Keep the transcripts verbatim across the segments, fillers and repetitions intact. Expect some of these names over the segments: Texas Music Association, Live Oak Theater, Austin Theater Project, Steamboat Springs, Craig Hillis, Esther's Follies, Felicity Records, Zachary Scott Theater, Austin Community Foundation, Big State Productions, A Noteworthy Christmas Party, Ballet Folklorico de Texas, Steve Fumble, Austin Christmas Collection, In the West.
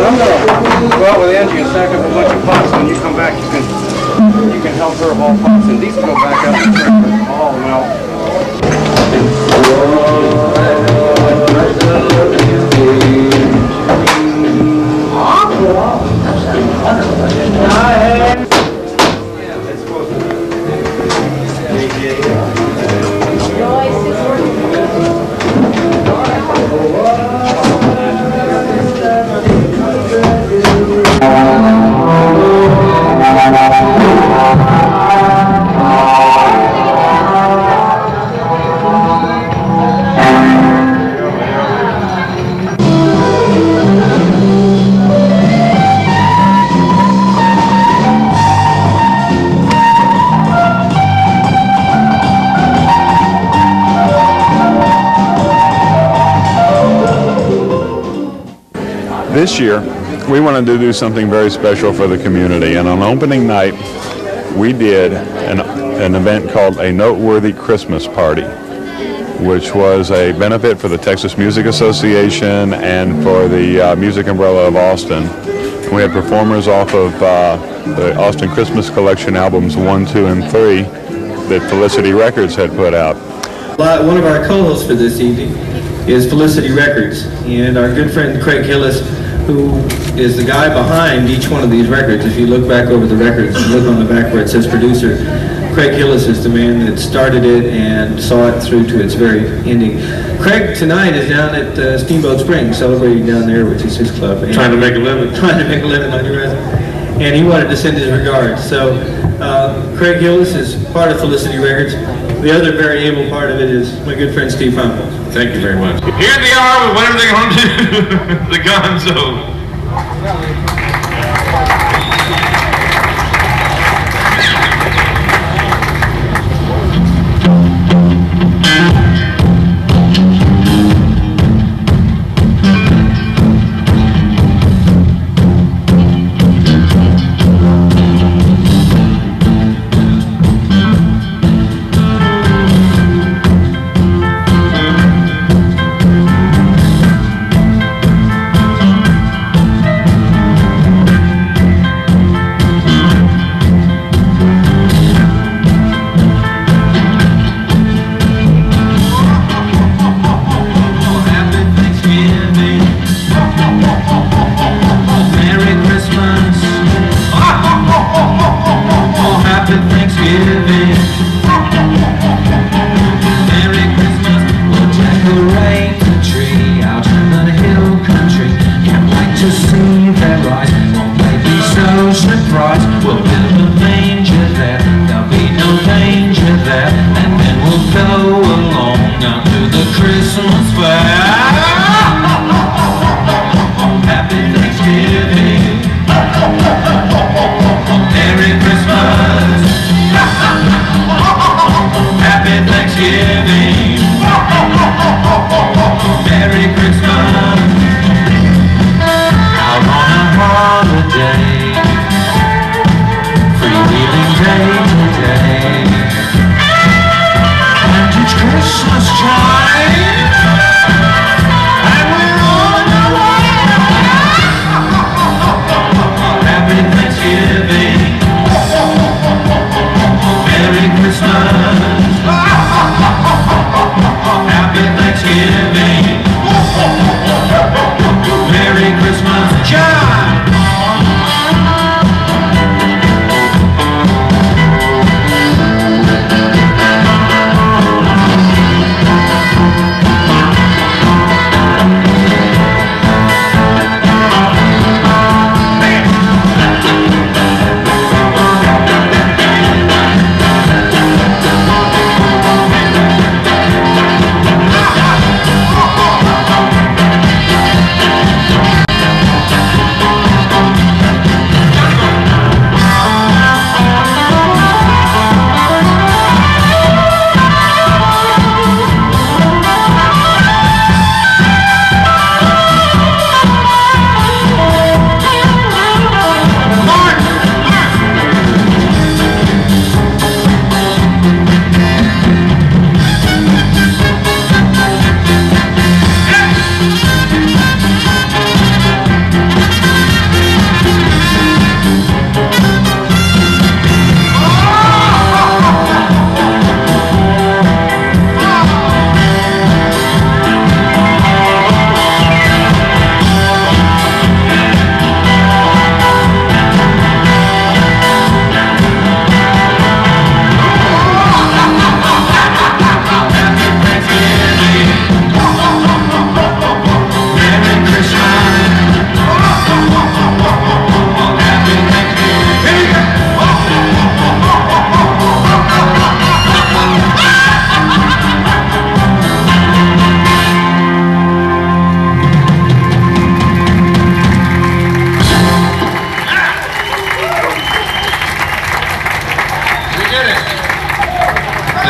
go out with Angie and stack up a bunch of pots. When you come back, you can you can help her haul pots, and these go back up and all them out. This year, we wanted to do something very special for the community, and on opening night, we did an, an event called A Noteworthy Christmas Party, which was a benefit for the Texas Music Association and for the uh, Music Umbrella of Austin. We had performers off of uh, the Austin Christmas Collection albums one, two, and three that Felicity Records had put out. One of our co-hosts for this evening is Felicity Records, and our good friend Craig Hillis, who is the guy behind each one of these records. If you look back over the records and look on the back where it says producer, Craig Hillis is the man that started it and saw it through to its very ending. Craig tonight is down at uh, Steamboat Springs, celebrating down there, which is his club. And trying to make a living. Trying to make a living on your resume. And he wanted to send his regards. So uh, Craig Hillis is part of Felicity Records. The other very able part of it is my good friend Steve Fumble. Thank you very much. Here they are with whatever they're going to do, the gonzo. Christmas, out on a holiday.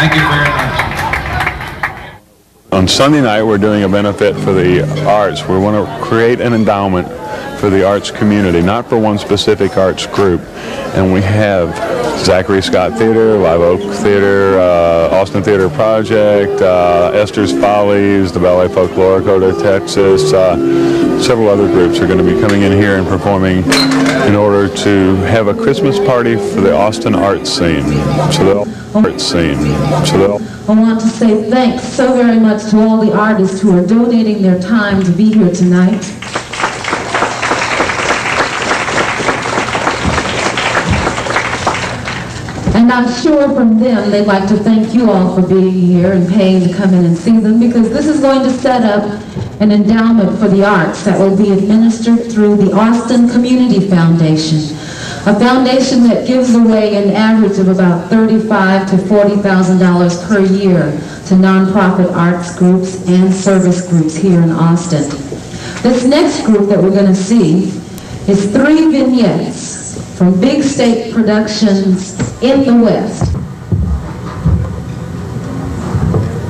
Thank you very much. On Sunday night, we're doing a benefit for the arts. We want to create an endowment for the arts community, not for one specific arts group. And we have Zachary Scott Theater, Live Oak Theater, uh, Austin Theater Project, uh, Esther's Follies, the Ballet Folklorico de Texas. Uh, several other groups are going to be coming in here and performing in order to have a Christmas party for the Austin arts scene. So the arts scene. So the I want to say thanks so very much to all the artists who are donating their time to be here tonight. And I'm sure from them, they'd like to thank you all for being here and paying to come in and see them, because this is going to set up an endowment for the arts that will be administered through the Austin Community Foundation, a foundation that gives away an average of about thirty-five thousand dollars to forty thousand dollars per year to nonprofit arts groups and service groups here in Austin. This next group that we're going to see is three vignettes from Big State Productions in the West.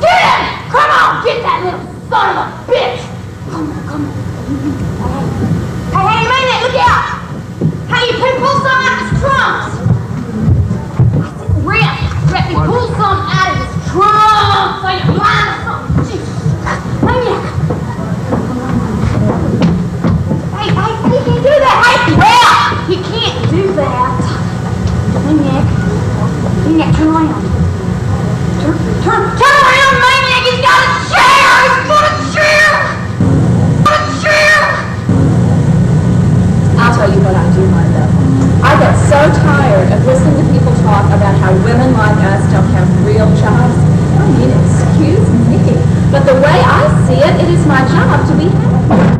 Get him! Come on, get that little son of a bitch! Come on, come on. Hey, hey, minute, look out! Hey, you can pull some out of his trunks! Rip, rip, you pull some out of his trunks! Are you blind or something? Hey, hey, you can do that! Hey, well! You can't do that. Maniac. Maniac, turn around. Turn, turn, turn around, Maniac! He's got a chair! He's got a chair! He's got a chair! I'll tell you what I do, Martha. I get so tired of listening to people talk about how women like us don't have real jobs. I mean, excuse me. But the way I see it, it is my job to be happy.